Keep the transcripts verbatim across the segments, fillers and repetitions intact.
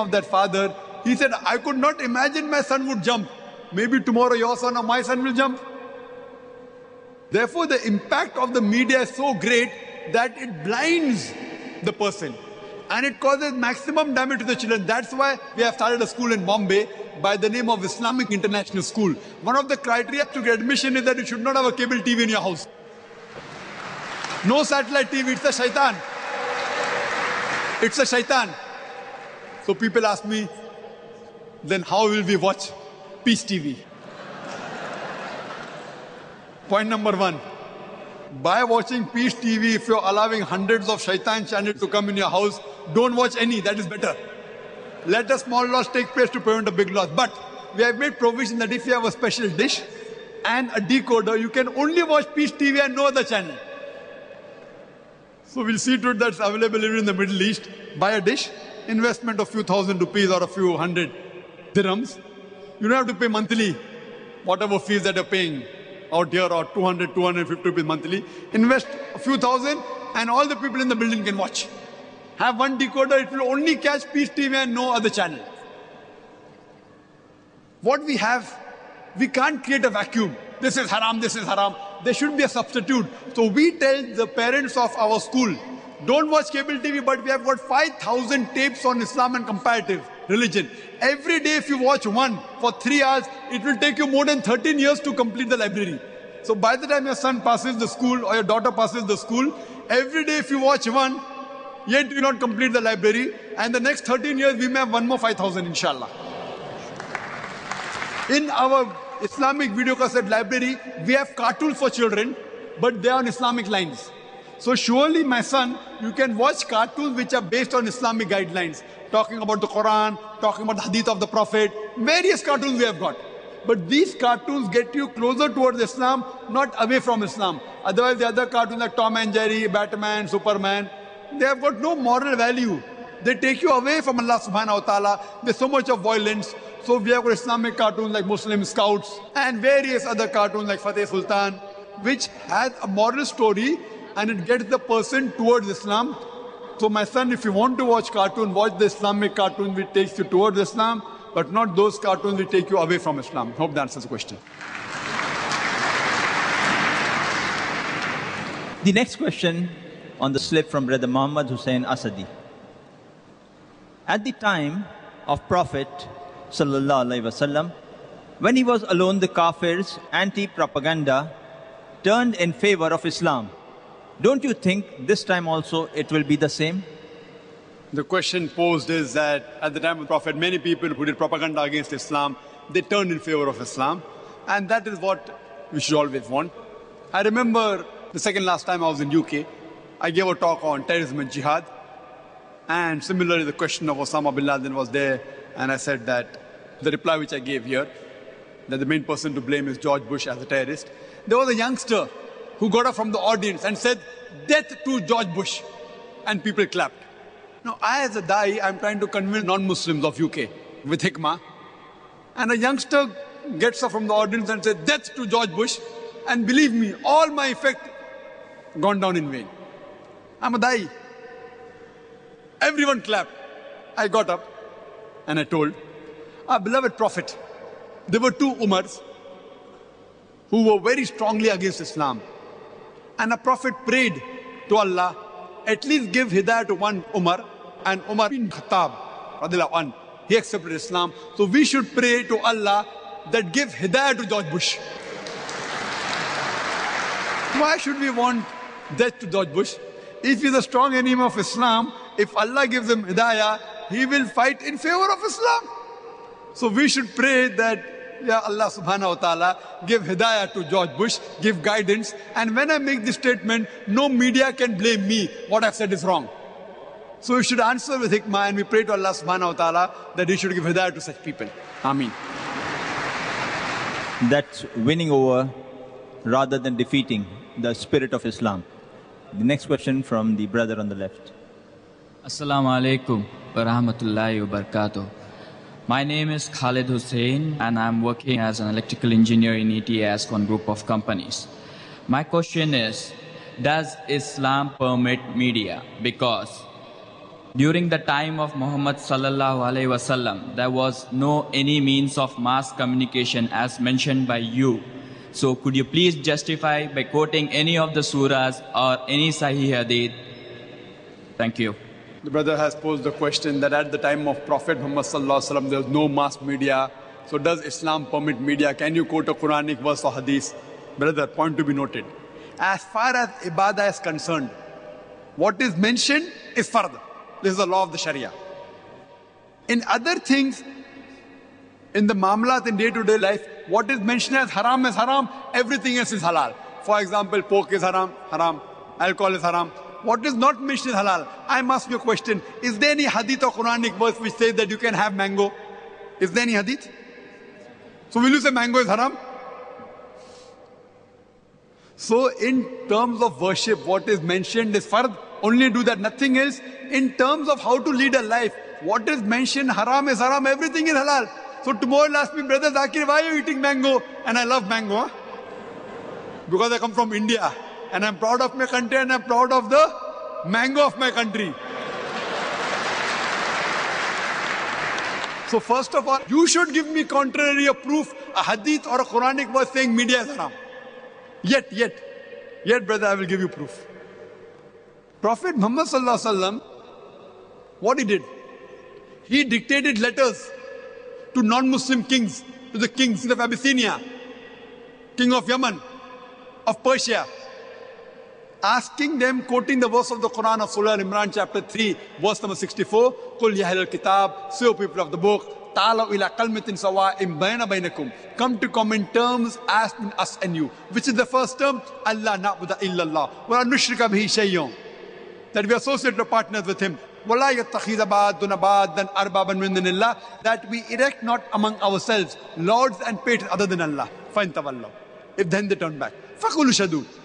of that father, he said, I could not imagine my son would jump. Maybe tomorrow your son or my son will jump. Therefore, the impact of the media is so great that it blinds the person and it causes maximum damage to the children. That's why we have started a school in Bombay by the name of Islamic International School. One of the criteria to get admission is that you should not have a cable T V in your house. No satellite T V, it's a shaitan. It's a shaitan. So people ask me, then how will we watch Peace T V? Point number one, by watching Peace T V, if you're allowing hundreds of shaitan channels to come in your house, don't watch any, that is better. Let a small loss take place to prevent a big loss. But we have made provision that if you have a special dish and a decoder, you can only watch Peace T V and no other channel. So we'll see to it that's available even in the Middle East. Buy a dish, investment of few thousand rupees or a few hundred dirhams. You don't have to pay monthly, whatever fees that you're paying out here, or two hundred, two hundred fifty rupees monthly. Invest a few thousand and all the people in the building can watch. Have one decoder, it will only catch Peace T V and no other channel. What we have, we can't create a vacuum. This is haram, this is haram. There should be a substitute. So we tell the parents of our school, don't watch cable T V, but we have got five thousand tapes on Islam and comparative religion. Every day if you watch one for three hours, it will take you more than thirteen years to complete the library. So by the time your son passes the school or your daughter passes the school, every day if you watch one, yet you not complete the library, and the next thirteen years we may have one more five thousand, inshallah. In our Islamic video cassette library, we have cartoons for children, but they are on Islamic lines. So surely, my son, you can watch cartoons which are based on Islamic guidelines, talking about the Quran, talking about the hadith of the Prophet, various cartoons we have got. But these cartoons get you closer towards Islam, not away from Islam. Otherwise, the other cartoons like Tom and Jerry, Batman, Superman, they have got no moral value. They take you away from Allah subhanahu wa ta'ala. There's so much of violence. So we have got Islamic cartoons like Muslim Scouts and various other cartoons like Fateh Sultan, which has a moral story and it gets the person towards Islam. So my son, if you want to watch cartoon, watch the Islamic cartoon which takes you towards Islam, but not those cartoons which take you away from Islam. Hope that answers the question. The next question on the slip from Brother Mohammad Hussein Asadi. At the time of Prophet Sallallahu Alaihi Wasallam, when he was alone, the Kafirs' anti-propaganda turned in favor of Islam. Don't you think this time also it will be the same? The question posed is that at the time of the Prophet, many people who did propaganda against Islam, they turned in favor of Islam. And that is what we should always want. I remember the second last time I was in U K, I gave a talk on terrorism and jihad, and similarly the question of Osama bin Laden was there, and I said that the reply which I gave here, that the main person to blame is George Bush as a terrorist. There was a youngster who got up from the audience and said, "Death to George Bush," and people clapped. Now I as a Dai, I'm trying to convince non-Muslims of U K with hikmah, and a youngster gets up from the audience and says, "Death to George Bush," and believe me, all my effect gone down in vain. I'm a Dai. Everyone clapped. I got up and I told, our beloved Prophet, there were two Umars who were very strongly against Islam. And a Prophet prayed to Allah, at least give hidayah to one Umar, and Umar ibn Khattab, radiallahu anhu, he accepted Islam. So we should pray to Allah that give hidayah to George Bush. Why should we want death to George Bush? If he's a strong enemy of Islam, if Allah gives him hidayah, he will fight in favor of Islam. So we should pray that, Ya Allah subhanahu wa ta'ala, give hidayah to George Bush, give guidance. And when I make this statement, no media can blame me. What I've said is wrong. So we should answer with hikmah, and we pray to Allah subhanahu wa ta'ala that he should give hidayah to such people. Ameen. That's winning over rather than defeating the spirit of Islam. The next question from the brother on the left. Assalamu alaikum wa rahmatullahi wa barakatuh. My name is Khalid Hussein and I'm working as an electrical engineer in E T A S, one group of companies. My question is, does Islam permit media? Because During the time of Muhammad sallallahu alaihi wasallam, there was no any means of mass communication as mentioned by you. So could you please justify by quoting any of the surahs or any Sahih hadith? Thank you. The brother has posed the question that at the time of Prophet Muhammad sallallahu alaihi wasallam there was no mass media. So does Islam permit media? Can you quote a Quranic verse or hadith? Brother, point to be noted. As far as ibadah is concerned, what is mentioned is fard. This is the law of the Sharia. In other things, in the muamalat in day-to-day life, what is mentioned as haram is haram, everything else is halal. For example, pork is haram, haram, alcohol is haram. What is not mentioned is halal. I must ask you a question, is there any hadith or Quranic verse which says that you can have mango? Is there any hadith? So will you say mango is haram? So in terms of worship, what is mentioned is fard, only do that, nothing else. In terms of how to lead a life, what is mentioned, haram is haram, everything is halal. So tomorrow I'll ask me, brother Zakir, why are you eating mango? And I love mango, huh? Because I come from India and I'm proud of my country and I'm proud of the mango of my country. So first of all, you should give me contrary a proof, a hadith or a Quranic verse saying media is haram. Yet, yet, yet brother, I will give you proof. Prophet Muhammad sallallahu alaihi wasallam, what he did? He dictated letters to non-Muslim kings, to the kings of Abyssinia, king of Yemen, of Persia, asking them, quoting the verse of the Quran of Surah Al-Imran chapter three, verse number sixty-four, Qul ya ahlal kitab, say O people of the book, ta'alaw ila kalmatin sawa'im bayna baynakum, come to common terms as in us and you. Which is the first term? Allah na'buda illallah, wa nushrika bihi shay'un. That we associate our partners with him. That we erect not among ourselves lords and patrons other than Allah. If then they turn back.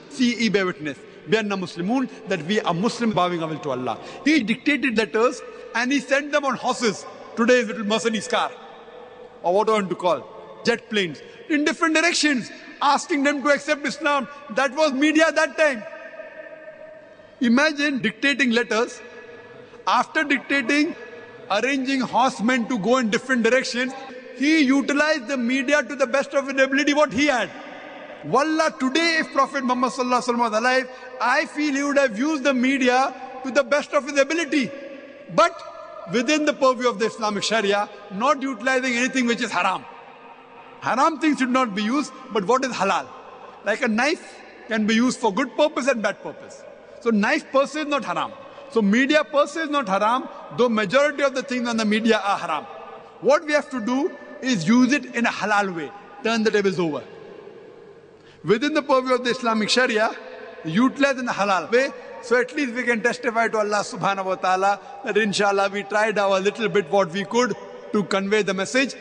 See, ye bear witness. That we are Muslim bowing our will to Allah. He dictated letters and he sent them on horses. Today is little Mercedes car. Or what I want to call. Jet planes. In different directions. Asking them to accept Islam. That was media that time. Imagine dictating letters. After dictating, arranging horsemen to go in different directions, he utilized the media to the best of his ability what he had. Wallah, today if Prophet Muhammad sallallahu alaihi wasallam was alive, I feel he would have used the media to the best of his ability. But within the purview of the Islamic Sharia, not utilizing anything which is haram. Haram things should not be used, but what is halal? Like a knife can be used for good purpose and bad purpose. So knife per se is not haram. So media per se is not haram, though majority of the things on the media are haram. What we have to do is use it in a halal way. Turn the tables over. Within the purview of the Islamic Sharia, utilize in a halal way. So at least we can testify to Allah subhanahu wa ta'ala that inshallah we tried our little bit what we could to convey the message.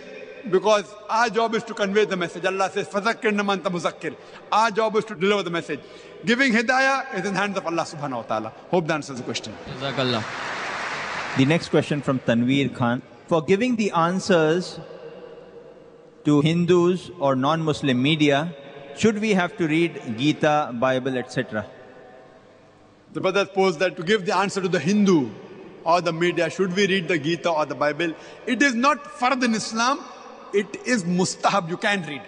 Because our job is to convey the message. Allah says, فَذَكِّرْ نَمَا أَنْتَ مُذَكِّرٌ. Our job is to deliver the message. Giving hidayah is in the hands of Allah subhanahu wa ta'ala. Hope that answers the question. Jazakallah. The next question from Tanveer Khan. For giving the answers to Hindus or non-Muslim media, should we have to read Gita, Bible, et cetera? The brother posed that to give the answer to the Hindu or the media, should we read the Gita or the Bible? It is not fard in Islam. It is mustahab, you can read.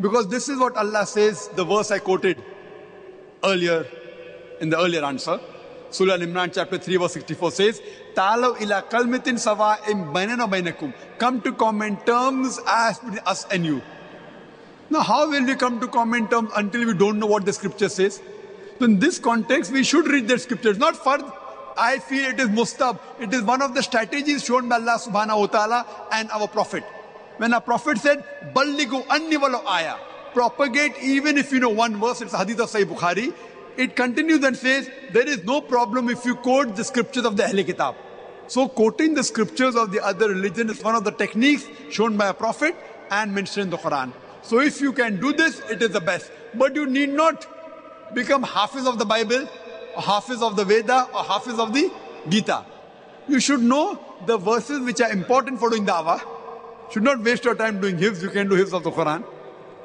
Because this is what Allah says, the verse I quoted earlier, in the earlier answer. Surah Al-Imran chapter three verse sixty-four says, Ta'alaw ila kalmatin sawa'im baynana wa baynakum. Come to common terms as between us and you. Now how will we come to common terms until we don't know what the scripture says? So in this context, we should read the scriptures, not fard. I feel it is mustahab. It is one of the strategies shown by Allah subhanahu wa ta'ala and our Prophet. When our Prophet said, Balligu anni walo aya, propagate even if you know one verse, it's a hadith of Sahih Bukhari, it continues and says, there is no problem if you quote the scriptures of the Ahle Kitab. So quoting the scriptures of the other religion is one of the techniques shown by a Prophet and mentioned in the Quran. So if you can do this, it is the best. But you need not become Hafiz of the Bible, or Hafiz of the Veda, or Hafiz of the Gita. You should know the verses which are important for doing da'wah. Should not waste your time doing hifz. You can do hifz of the Quran.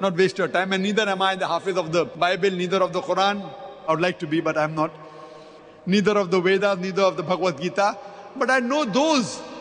Not waste your time. And neither am I the Hafiz of the Bible, neither of the Quran. I would like to be, but I am not. Neither of the Vedas, neither of the Bhagavad Gita. but I know those